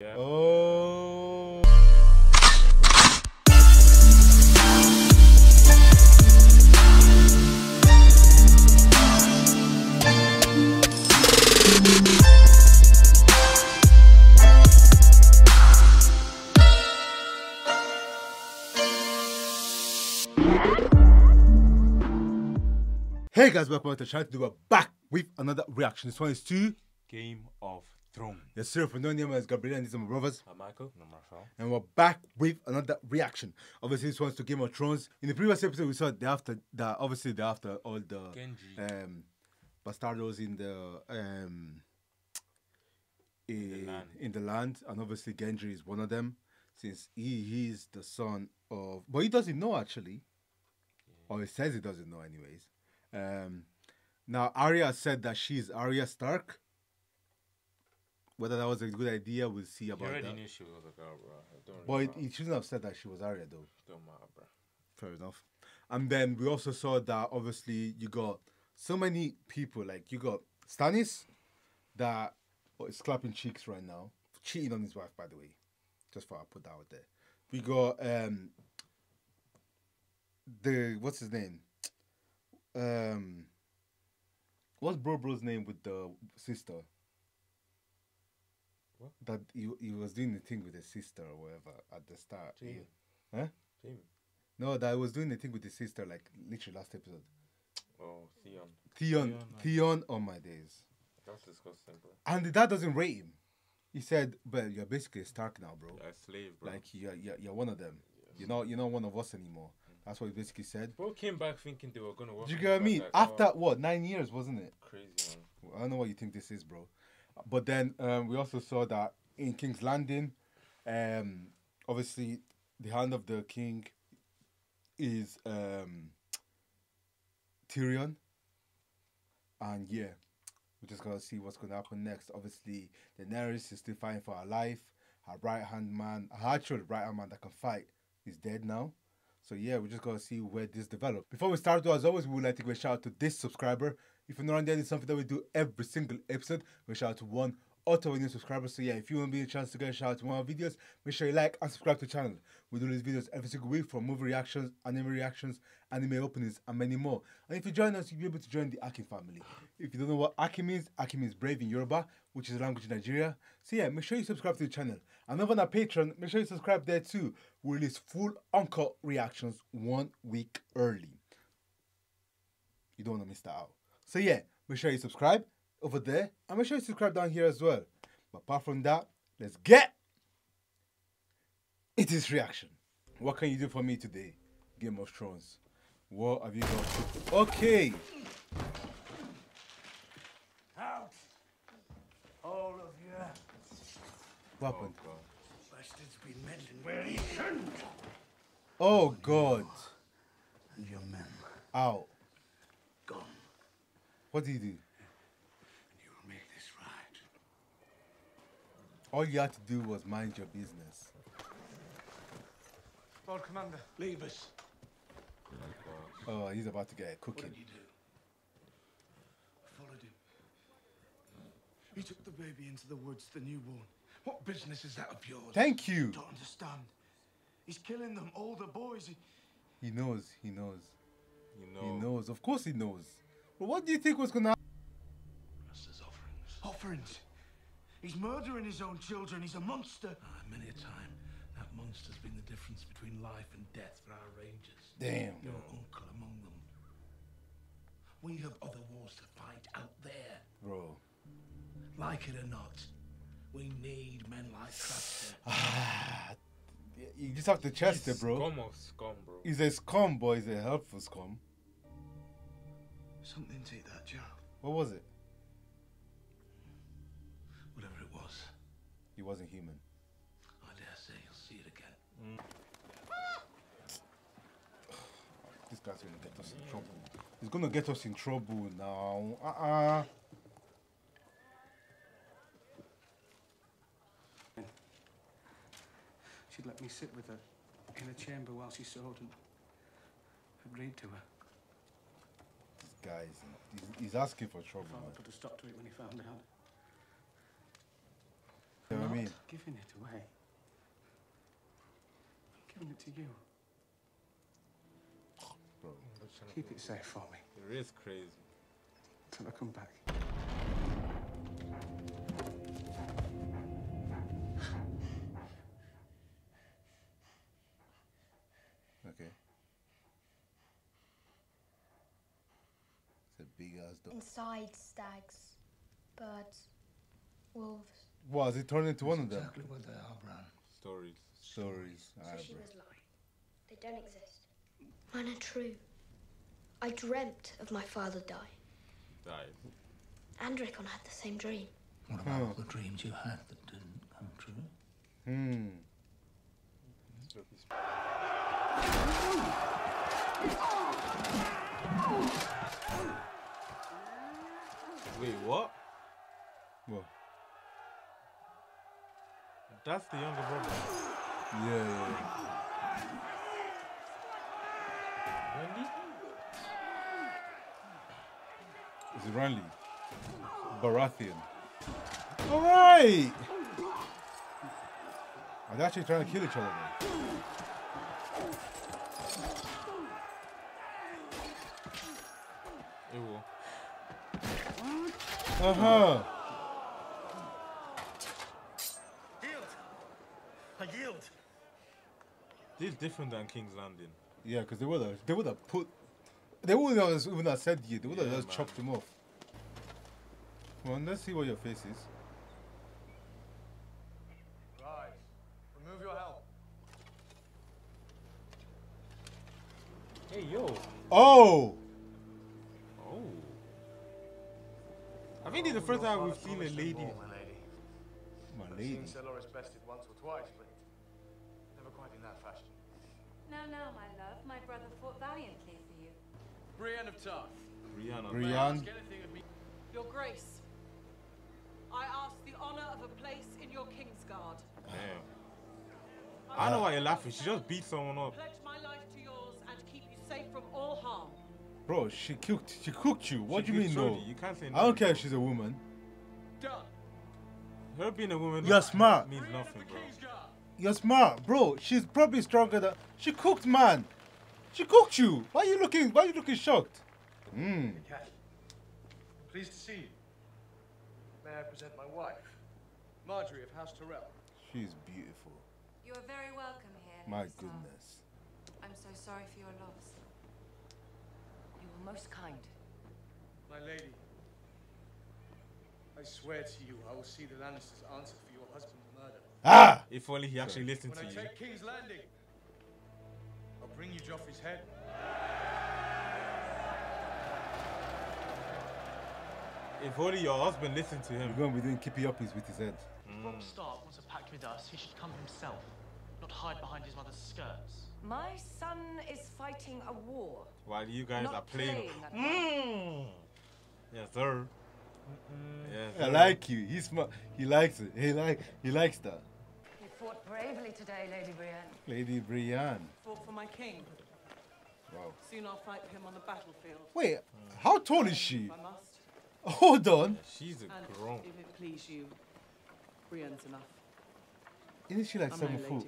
Yeah. Oh. Hey guys, welcome to the channel. We're back with another reaction. This one is to Game of Thrones. Yes, sir. For no name is Gabriel, and these are my brothers. I'm Michael. I'm Martell. And we're back with another reaction. Obviously, this one's to Game of Thrones. In the previous episode, we saw after all the Gendry. Bastardos in the land, and obviously Gendry is one of them, since he is the son of. But he doesn't know actually, or he says he doesn't know, anyways. Now Arya said that she's Arya Stark. Whether that was a good idea, we'll see about that. You already knew she was a girl, bro. But it shouldn't have said that she was Arya, though. Don't matter, bro. Fair enough. And then we also saw that, obviously, you got so many people. Like, you got Stannis, that is clapping cheeks right now. Cheating on his wife, by the way. Just thought I'd put that out there. We got, what's his name? What's Bro's name with the sister? What? That he was doing the thing with his sister or whatever at the start. Jamie. Huh? Jamie. No, that he was doing the thing with his sister, like literally last episode. Oh, Theon. Theon, on my days. That's disgusting, bro. And that doesn't rate him. He said, "But you're basically a Stark now, bro. You're a slave, bro. Like you're one of them. Yes. You're not one of us anymore." That's what he basically said. Bro came back thinking they were gonna work. Do you get what I mean? After what, 9 years, wasn't it? Crazy, man. I don't know what you think this is, bro. But then we also saw that in King's Landing, obviously the hand of the king is Tyrion, and yeah, we just gotta see what's gonna happen next. Obviously, Daenerys is still fighting for her life. Her right hand man, her actual right hand man that can fight, is dead now. So yeah, we just gotta see where this develops. Before we start, though, as always, we would like to give a shout out to this subscriber. If you're not on there, it's something that we do every single episode. We shout out to one or two new subscribers. So yeah, if you want to be a chance to get a shout out to one of our videos, make sure you like and subscribe to the channel. We do these videos every single week, from movie reactions, anime openings, and many more. And if you join us, you'll be able to join the Akin family. If you don't know what Akin means brave in Yoruba, which is a language in Nigeria. So yeah, make sure you subscribe to the channel. And over on our Patreon, make sure you subscribe there too. We release full uncut reactions 1 week early. You don't want to miss that out. So yeah, make sure you subscribe over there, and make sure you subscribe down here as well. But apart from that, let's get into this reaction. What can you do for me today, Game of Thrones? What have you got? Okay. Out, all of you. What happened? Bastard's been meddling where he shouldn't. Oh God. And your men. Out. Gone. What do you do? And you will make this right. All you had to do was mind your business. Lord Commander, leave us. Oh, he's about to get a cooking. What did you do? I followed him. He took the baby into the woods, the newborn. What business is that of yours? Thank you. I don't understand. He's killing them, all the boys. He knows. He knows. He knows. Of course he knows. But what do you think was gonna happen? His offerings. Offerings? He's murdering his own children. He's a monster. Many a time, that monster's been the difference between life and death for our rangers. Damn. Your uncle among them. We have other wars to fight out there. Bro. Like it or not, we need men like Craster. You just have to chest it, bro. Scum of scum, bro. He's a scum, boy. He's a helpful scum. Something take that, Joe. What was it? Whatever it was. He wasn't human. I dare say you'll see it again. Mm. This guy's gonna get us in trouble. He's gonna get us in trouble now. She'd let me sit with her in the chamber while she sewed, and agreed to her. Guys, he's asking for trouble. Father put a stop to it when he found out. You know what I mean? mean? Giving it away. I'm giving it to you. Bro. Keep it safe for me. It is crazy. Till I come back. Okay. It's a big ass dog. Inside stags, but wolves. Was it turned into one of them? Exactly what they are, Bran. Stories. So she was lying. They don't exist. Mine are true. I dreamt of my father dying. Andricon had the same dream. What about all the dreams you had that didn't come true? Wait, what? What? That's the younger brother. Yeah. Renly? Is it Renly? Baratheon. All right. Are they actually trying to kill each other? It will. I yield. This is different than King's Landing. Yeah, because they would have chopped him off. Come on, let's see what your face is. Rise. Remove your help. Hey, yo. Oh. I think this is the first time we've seen a lady. I've seen Celoris bested once or twice, but never quite in that fashion. No, my love. My brother fought valiantly for you. Brienne of Tarth. Brienne. Your Grace, I ask the honor of a place in your Kingsguard. Damn. I know why you're laughing. She just beat someone up. Pledge my life to yours and keep you safe from all harm. Bro, she cooked you. What do you mean, no? You can't say no. I don't care if she's a woman. Done. Her being a woman means nothing, bro. You're smart, bro. She's probably stronger than... She cooked, man. She cooked you. Why are you looking shocked? Pleased to see you. May I present my wife, Marjorie of House Tyrell. She's beautiful. You are very welcome here. My goodness. I'm so sorry for your loss. You were most kind. My lady, I swear to you, I will see the Lannisters answer for your husband's murder. If only he actually listened to you. When I take King's Landing, I'll bring you Joffrey's head. If only your husband listened to him. We're going to be doing kippy-uppies with his head. If Robb Stark wants a pact with us, he should come himself, not hide behind his mother's skirts. My son is fighting a war. While you guys are playing. Yes, sir. Yes, I like you. He's smart. He likes it. He likes that. You fought bravely today, Lady Brienne. Lady Brienne. Fought for my king. Wow. Soon I'll fight him on the battlefield. Wait, how tall is she? I must. Hold on. Yeah, she's a grown. If it please you, Brienne's enough. Isn't she like 7 foot?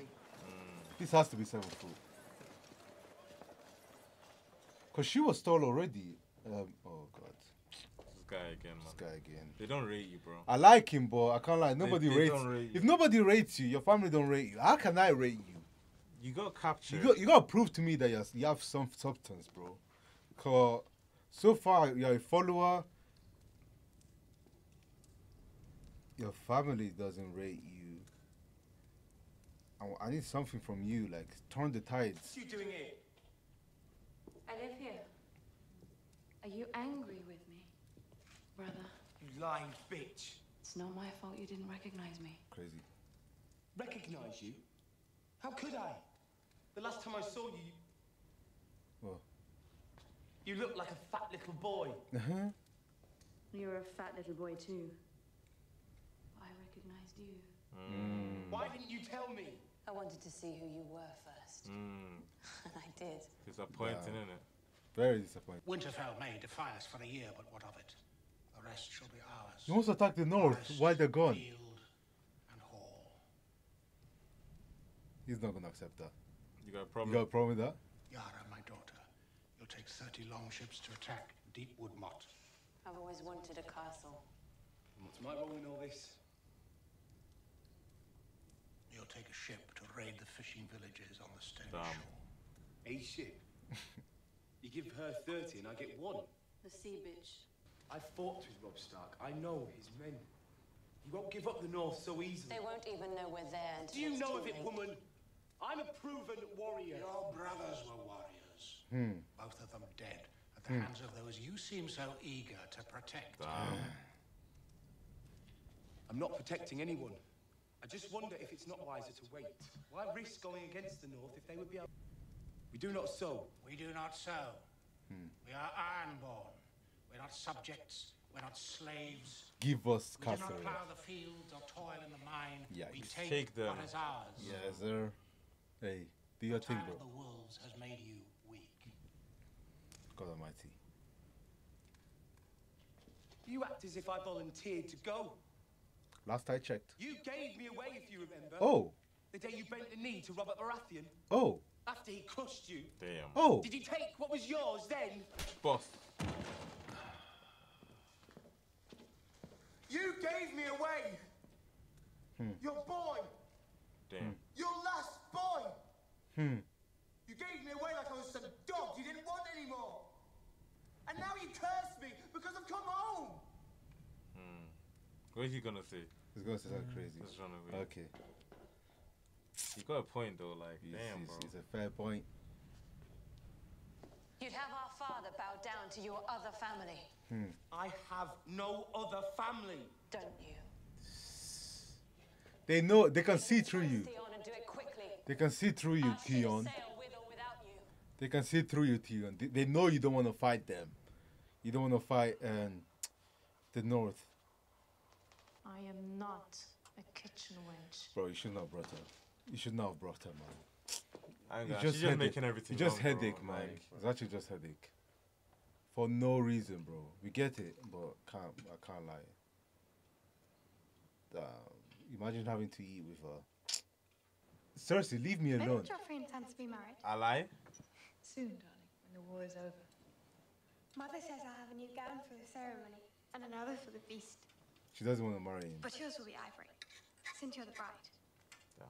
This has to be 7 foot. Cause she was tall already. Oh god. This guy again, man. They don't rate you, bro. I like him, but I can't lie. Nobody rates you. If nobody rates you, your family don't rate you. How can I rate you? You got captured. You got to prove to me that you have some substance, bro. Cause so far you're a follower. Your family doesn't rate you. I need something from you, like turn the tides. What are you doing here? I live here. Are you angry with me, brother? You lying bitch. It's not my fault you didn't recognize me. Crazy. Recognize you? How could I? The last time I saw you... What? You looked like a fat little boy. You're a fat little boy too. You. Why didn't you tell me? I wanted to see who you were first. And I did. Disappointing, isn't it? Very disappointing. Winterfell may defy us for a year, but what of it? The rest shall be ours. You must attack the north while they're gone. Field and hall. He's not going to accept that. You got a problem? You got a problem with that? Yara, my daughter, you'll take 30 longships to attack Deepwood Mott. I've always wanted a castle. And what's my role in all this? You'll take a ship to raid the fishing villages on the Stone Shore. A ship? You give her 30 and I get one. The sea bitch. I fought with Robb Stark. I know his men. He won't give up the North so easily. They won't even know we're there until Do you know of it, woman? I'm a proven warrior. Your brothers were warriors. Both of them dead at the hands of those you seem so eager to protect. I'm not protecting anyone. I just wonder if it's not wiser to wait. Why risk going against the North if they would be able... We do not sow. We do not sow. We are ironborn. We're not subjects. We're not slaves. Give us castle. We do not plow the fields or toil in the mine. Yeah, we take them. What is ours. Yes, sir. Hey, do your thing, bro. The wolves has made you weak. God Almighty. You act as if I volunteered to go. Last I checked. You gave me away, if you remember. Oh. The day you bent the knee to Robert Baratheon. Oh. After he crushed you. Damn. Oh. Did you take what was yours then? Boss. You gave me away. Your boy. Damn. Your last boy. You gave me away like I was some dog you didn't want anymore. And now you curse me because I've come home. What is he gonna say? He's gonna say something crazy. What's wrong with you? Okay. You got a point though, like damn, bro. It's a fair point. You'd have our father bow down to your other family. I have no other family. Don't you? They know. They can see through you. They can see through you, Theon. They can see through you, Theon. They know you don't want to fight them. You don't want to fight the North. I am not a kitchen wench. Bro, you should not have brought her. You should not have brought her, man. It's just headache. Making everything it's just wrong, headache, bro. Man. Like, it's actually just headache. For no reason, bro. We get it, but I can't lie. Imagine having to eat with her. Seriously, leave me alone. Joffrey intends to be married. I lie? Soon, darling, when the war is over. Mother says I'll have a new gown for the ceremony and another for the feast. She doesn't want to marry him. But yours will be ivory, since you're the bride. Yeah.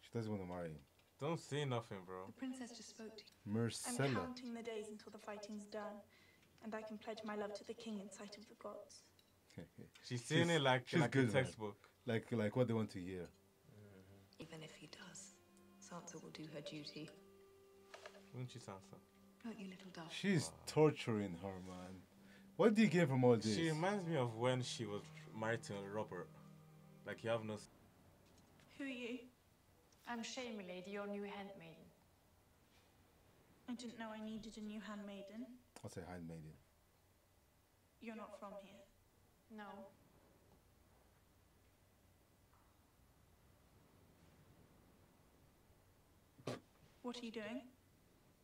She doesn't want to marry him. Don't say nothing, bro. The princess just spoke to you. Myrcella. I'm counting the days until the fighting's done, and I can pledge my love to the king in sight of the gods. She's saying it like a textbook. Like what they want to hear. Even if he does, Sansa will do her duty. Wouldn't you, Sansa? Don't you, little dove? She's torturing her, man. What do you get from all this? She reminds me of when she was married to Robert. Like you have no... Who are you? I'm Shae, my lady, your new handmaiden. I didn't know I needed a new handmaiden. What's a handmaiden? You're not from here. No. What are you doing?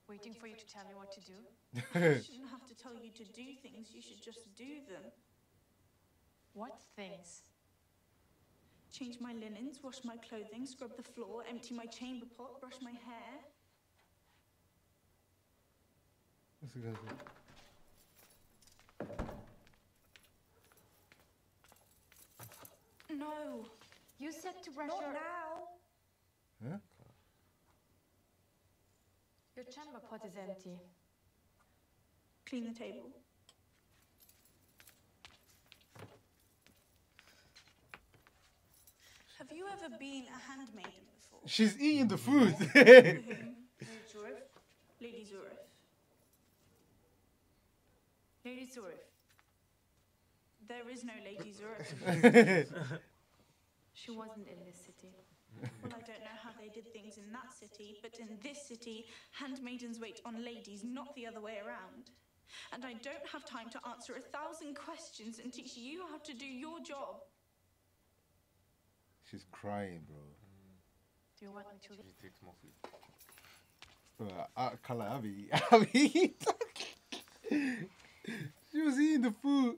Waiting for you to tell me what to do. I shouldn't have to tell you to do things. You should just do them. What things? Change my linens, wash my clothing, scrub the floor, empty my chamber pot, brush my hair. That's a good thing. No, you said to brush your... Not now. Huh? Your chamber pot is empty. Clean the table. Have you ever been a handmaiden before? She's eating the food. Lady Zorif. Lady Zorif. There is no Lady Zorif. She wasn't in this city. Well, I don't know how they did things in that city, but in this city, handmaidens wait on ladies, not the other way around. And I don't have time to answer 1,000 questions and teach you how to do your job. She's crying, bro. Do you want me to leave? She takes more food. She was eating the food.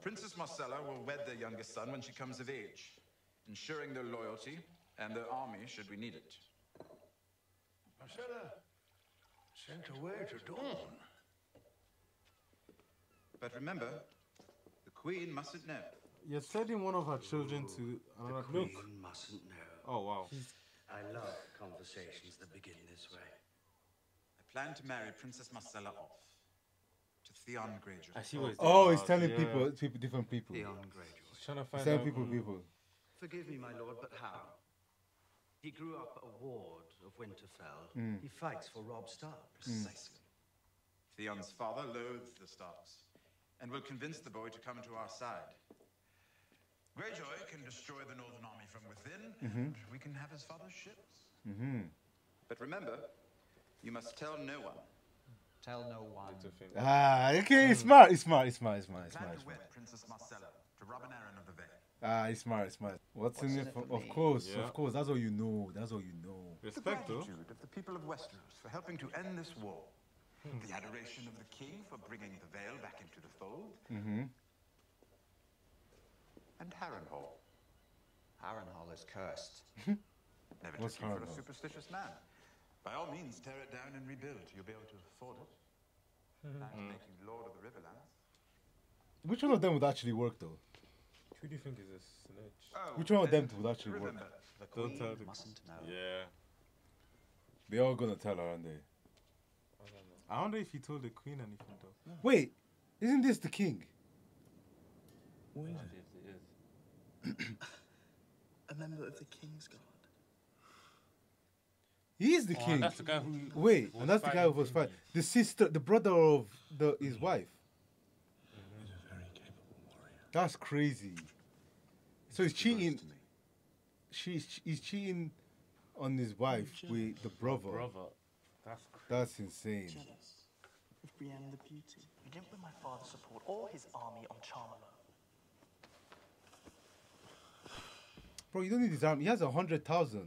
Princess Myrcella will wed their youngest son when she comes of age. ensuring their loyalty and their army should we need it. Myrcella sent away to Dorne. But remember, the Queen mustn't know. You're sending one of her children to another nook. The Queen mustn't know. Oh, wow. I love conversations that begin this way. I plan to marry Princess Myrcella off to Theon Greyjoy. I see what he's doing. Oh, he's telling people, different people. Theon Greyjoy. He's trying to find out. People. Forgive me, my lord, but how? He grew up a ward of Winterfell. Mm. He fights for Robb Stark. Precisely. Mm. Theon's father loathes the Starks and will convince the boy to come to our side. Greyjoy can destroy the Northern Army from within, and we can have his father's ships. But remember, you must tell no one. Tell no one. Ah, okay, it's smart, it's smart, it's smart, it's smart, it's smart. Princess Myrcella to Robin Arryn of the Vale. Ah, it's smart, it's smart. What's in it for of course, yeah. Of course, that's all you know, that's all you know. Respect, the gratitude of the people of Westeros for helping to end this war. The adoration of the king for bringing the Vale back into the fold. And Harrenhal. Harrenhal is cursed. Never took you for a superstitious man. By all means, tear it down and rebuild. You'll be able to afford it. And make you lord of the Riverlands. Which one of them would actually work, though? Who do you think is a snitch? Oh, which one of them would actually work? The Queen mustn't know. Yeah. They're all gonna tell her, aren't they? I don't know. I wonder if he told the Queen anything, though. No. Wait, isn't this the king? Who is it? A member of the King's Guard. He is the king. That's the guy who was fighting. The sister, the brother of his wife. He's a very capable warrior. That's crazy. So he's cheating. He's cheating on his wife with the brother. That's crazy. That's insane. Jealous of Brienne the Beauty. You didn't win my father's support or his army on charm alone. Bro, you don't need his army. He has 100,000.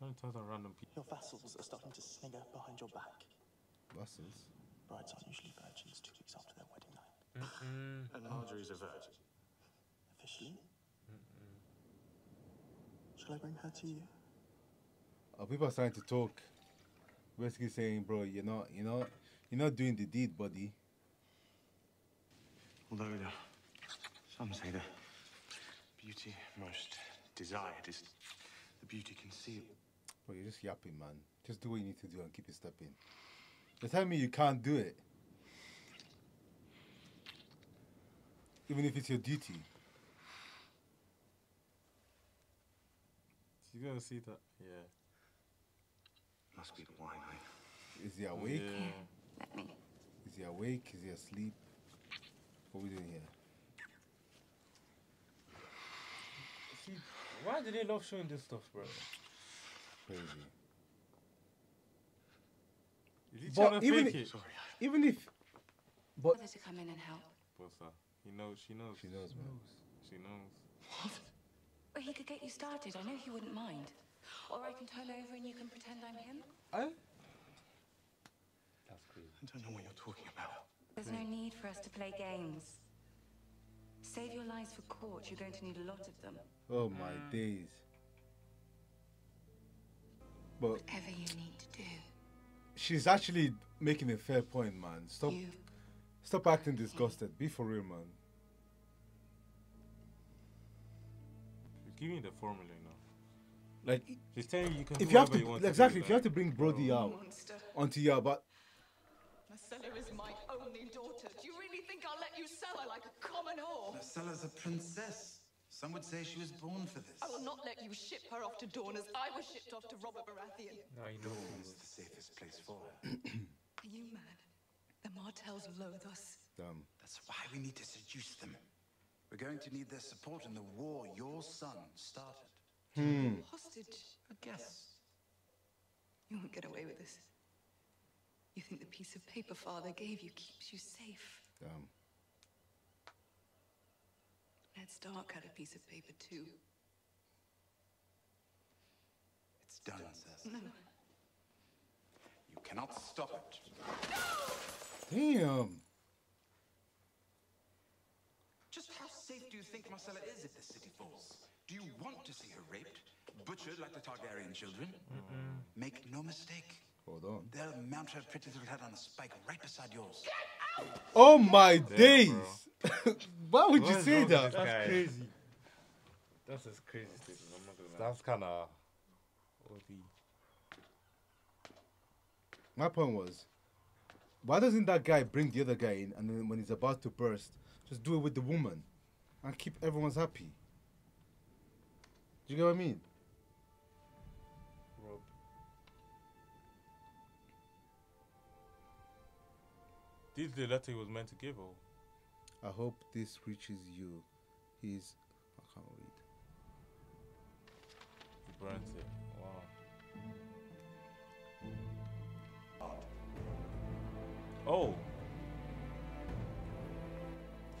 100,000 random people. Your vassals are starting to snigger behind your back. Vassals? Brides aren't usually virgins 2 weeks after their wedding night. And Marjorie's a virgin. Officially? Shall I bring her to you? People are starting to talk. Basically saying, bro, you're not doing the deed, buddy. Although some say that beauty most desired is the beauty concealed. Well, you're just yapping, man. Just do what you need to do and keep it stepping. You're telling me you can't do it. Even if it's your duty. You gotta see that. Yeah. Must be the wine, mate. Is he awake? Yeah. Let me. Is he awake? Is he asleep? What are we doing here? Why do they love showing this stuff, bro? Crazy. But to come in and help. What's that? He knows. She knows. She knows, man. She knows. What? Well, he could get you started. I know he wouldn't mind. Or I can turn over and you can pretend I'm him. Oh. That's crazy. I don't know what you're talking about. There's no need for us to play games. Save your lies for court. You're going to need a lot of them. Oh my days. But whatever you need to do. She's actually making a fair point, man. Stop acting disgusted. Be for real, man. She's giving you the formula now. Like she's telling you, if you have to bring Brody out onto you, but Myrcella is my only daughter. Do you really think I'll let you sell her like a common whore? Myrcella's a princess. Some would say she was born for this. I will not let you ship her off to Dorne as I was shipped off to Robert Baratheon. I know it's the safest place for her. Are you mad? The Martells loathe us. Damn. That's why we need to seduce them. We're going to need their support in the war your son started. Hostage? I guess. You won't get away with this. You think the piece of paper father gave you keeps you safe? Damn. Ned Stark had a piece of paper too. It's done, Cersei. No. You cannot stop it. No! Damn. Just how safe do you think Myrcella is if the city falls? Do you butchered like the Targaryen children. Make no mistake. Hold on. They'll mount her pretty little head on a spike right beside yours. Get out! Oh my days! Why would you say that? That's crazy. That's as crazy statement. I'm not gonna lie. That's kind of OD. My point was, why doesn't that guy bring the other guy in, and then when he's about to burst, just do it with the woman and keep everyone's happy? Do you get what I mean? Rob. This is the letter he was meant to give, or? I hope this reaches you. He's... I can't read. He burns it. Wow. Oh,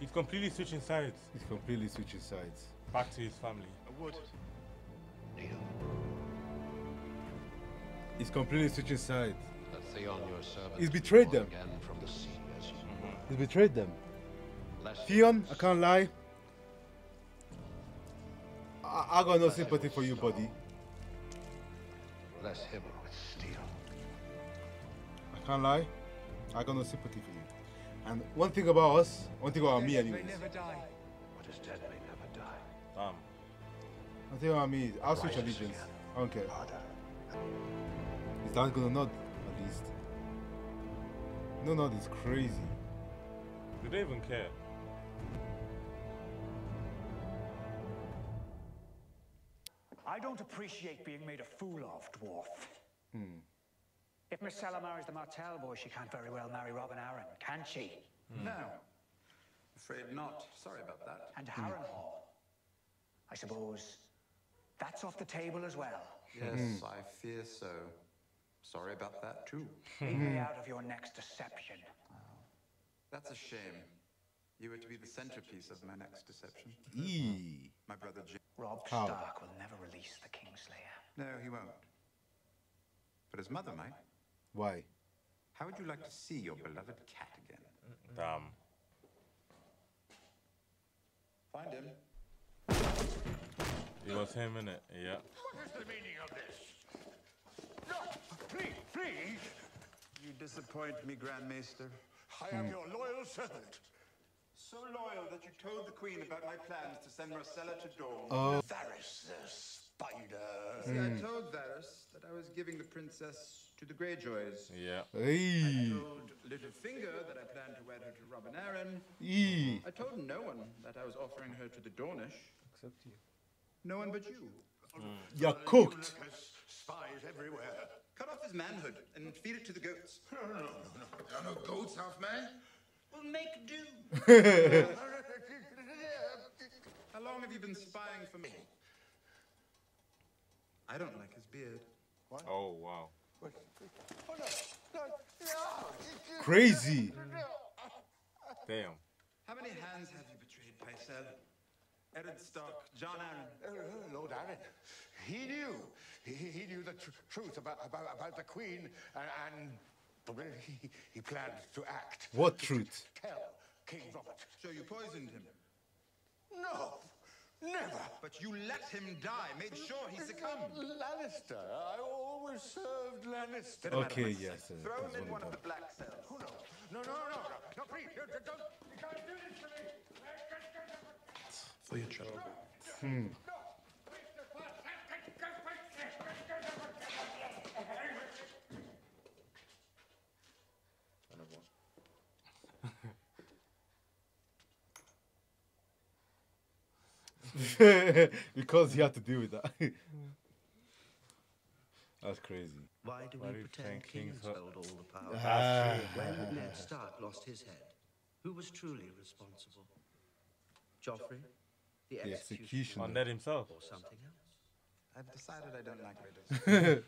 he's completely switching sides. He's completely switching sides. Back to his family. I would. He's completely switching sides. That Theon, your servant, he's betrayed them. From the sea, he's betrayed them. Theon, I can't lie. I got no sympathy for you, buddy. Bless him with steel. I can't lie. I got no sympathy for you. And one thing about us, one thing about me anyways. What is dead may never die. Damn. One thing about me, I'll switch allegiance. I don't care. Is that gonna nod at least? No nod is crazy. Do they even care? I don't appreciate being made a fool of, dwarf. Hmm. If Myrcella marries the Martell boy, she can't very well marry Robin Arryn, can she? Mm. No. Afraid not. Sorry about that. And Harrenhal. I suppose that's off the table as well. Yes, I fear so. Sorry about that too. Leave me out of your next deception. Oh. That's a shame. You were to be the centerpiece of my next deception. My brother Jim. Robb Stark will never release the Kingslayer. No, he won't. But his mother might. Why? How would you like to see your beloved cat again? Damn. Find him. It was him, innit? Yeah. What is the meaning of this? No! Please, please! You disappoint me, Grand Maester. I am your loyal servant. So loyal that you told the Queen about my plans to send Myrcella to Dorne. Oh. Varys, the spider. See, I told Varys that I was giving the princess to the Greyjoys. Yeah. I told Littlefinger that I planned to wed her to Robin Arryn. I told no one that I was offering her to the Dornish. Except you. No one but you. You're cooked. Spies everywhere. Cut off his manhood and feed it to the goats. No, no, no, no. There are no goats, half man. We'll make do. How long have you been spying for me? I don't like his beard. What? Oh, wow. What? Oh, no. No. No. Crazy. Damn. How many hands have you betrayed, Pycelle? Eddard Stark, John Arryn. Lord Arryn. He knew. He knew the truth about the Queen and the way he planned to act. What truth? Tell King Robert. So you poisoned him? No. Never! But you let him die, made sure he succumbed. Lannister. I always served Lannister. Okay, yes. Throw him in one of the black cells. Who knows? No, no, no, no. No, please, don't. You can't do this to me. For your trouble. Because he had to deal with that. That's crazy. Why do we pretend kings held all the power? When Ned Stark lost his head, who was truly responsible? Joffrey? The executioner? Or Ned himself? Or something else? I've decided I don't like riddles.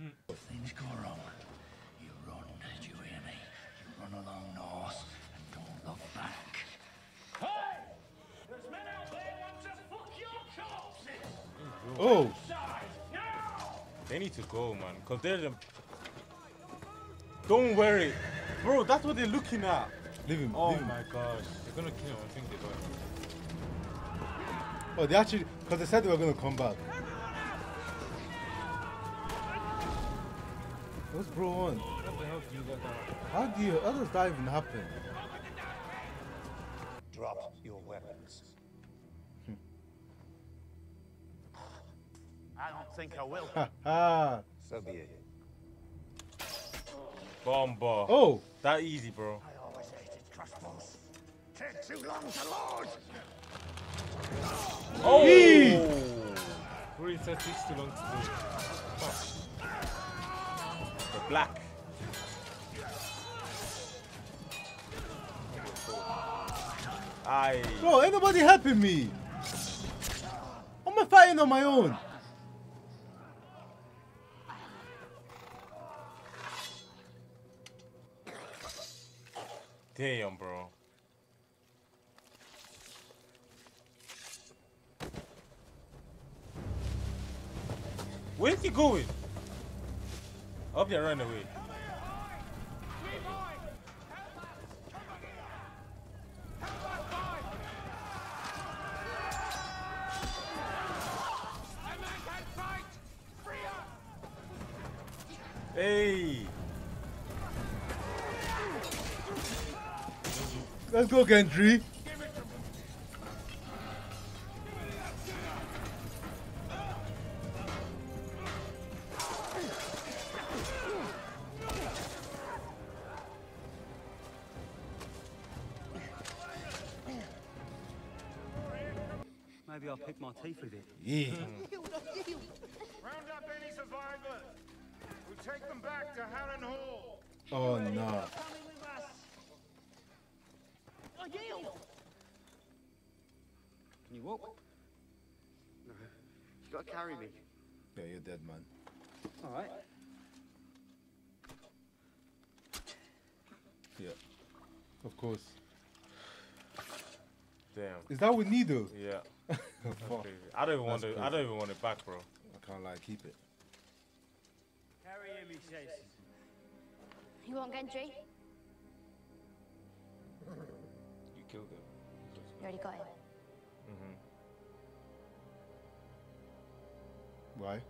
Things go wrong. You run, do you hear me? You run along north and don't look back. Hey! There's men out there! Oh, they need to go, man, because they're the... Don't worry, bro, that's what they're looking at. Leave him. Oh, leave him. My gosh, they're gonna kill him. I think they're going. Oh, they actually, because they said they were gonna come back. What's bro on? What the hell did you get out? How does that even happen? Drop your weapons. I don't think I will. So be it. Bomba. Oh, that easy, bro. I always hated crossbows. Take too long to load. Oh, really said it's too long to do. Oh. The black. Aye. Bro, ain't nobody helping me. I'm fighting on my own. Damn, bro. Where's he going? Up there, run away. Hey. Let's go, Gendry. Maybe I'll pick my teeth with it. Yeah. Round up any survivors. We take them back to Harrenhal. Oh no. Can you walk? No. You gotta carry me. Yeah, you're dead, man. Alright. Yeah. Of course. Damn. Is that with Nido? Yeah. I don't even want it back, bro. I can't lie, keep it. Carry him, he says. You want Gendry? Killed him. You already got it. Mm-hmm. Why?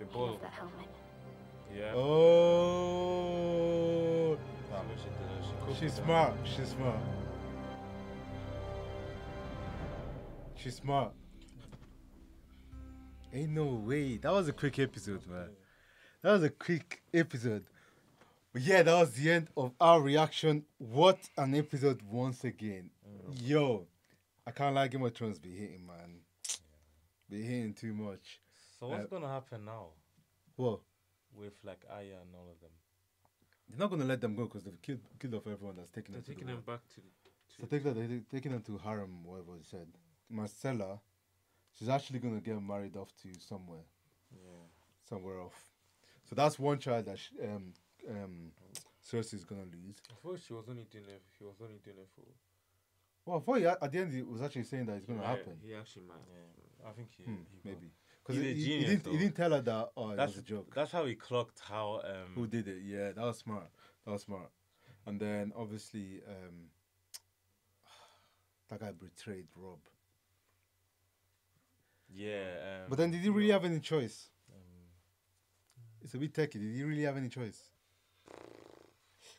The ball. That helmet. Yeah. Oh. She's smart. She's smart. She's smart. Ain't no way. That was a quick episode, man. That was a quick episode. But yeah, that was the end of our reaction. What an episode once again. Yo, I can't lie, Game of Thrones be hitting, man. Be hitting too much. So what's gonna happen now? What? With like Arya and all of them. They're not gonna let them go because they've killed off everyone that's taking them. They're taking them back they're taking them to harem, whatever they said. Myrcella, she's actually gonna get married off to somewhere. Yeah. Somewhere off. So that's one child that Cersei's gonna lose. I thought she was only doing it. He was only doing it for. Well, I thought at the end he was actually saying that it's gonna happen. He actually might. Yeah. I think he maybe because he didn't tell her that. Oh, that's it was a joke. That's how he clocked how who did it. Yeah, that was smart. That was smart. And then obviously that guy betrayed Rob. Yeah. But then did he really have any choice? It's a bit techy. Did he really have any choice?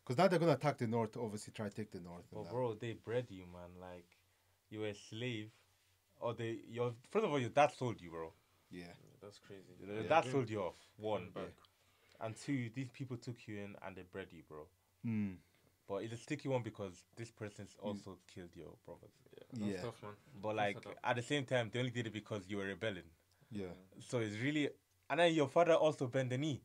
Because now they're going to attack the north, obviously try to take the north. But bro, they bred you, man. Like, you were a slave. Or first of all, your dad sold you, bro. Yeah. That's crazy. Your dad sold you off, one. Yeah. And two, these people took you in and they bred you, bro. Mm. But it's a sticky one because this person's also killed your brothers. Yeah. That's tough, man. But like, at the same time, they only did it because you were rebelling. Yeah. So it's really... And then your father also bent the knee.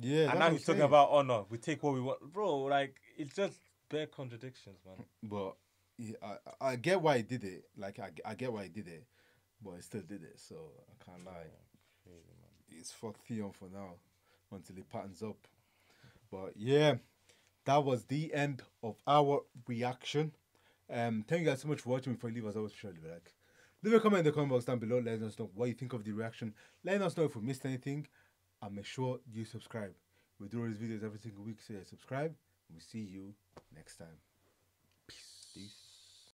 Yeah. And now he's talking about honor. We take what we want. Bro, like, it's just bare contradictions, man. But yeah, I get why he did it. Like, I get why he did it. But he still did it. So I can't lie. Yeah, crazy, man. It's fuck Theon for now until he patterns up. But yeah, that was the end of our reaction. Thank you guys so much for watching. Before you leave, as always, surely like. Leave a comment in the comment box down below, letting us know what you think of the reaction, letting us know if we missed anything, and make sure you subscribe. We do all these videos every single week, so yeah, subscribe, and we'll see you next time. Peace.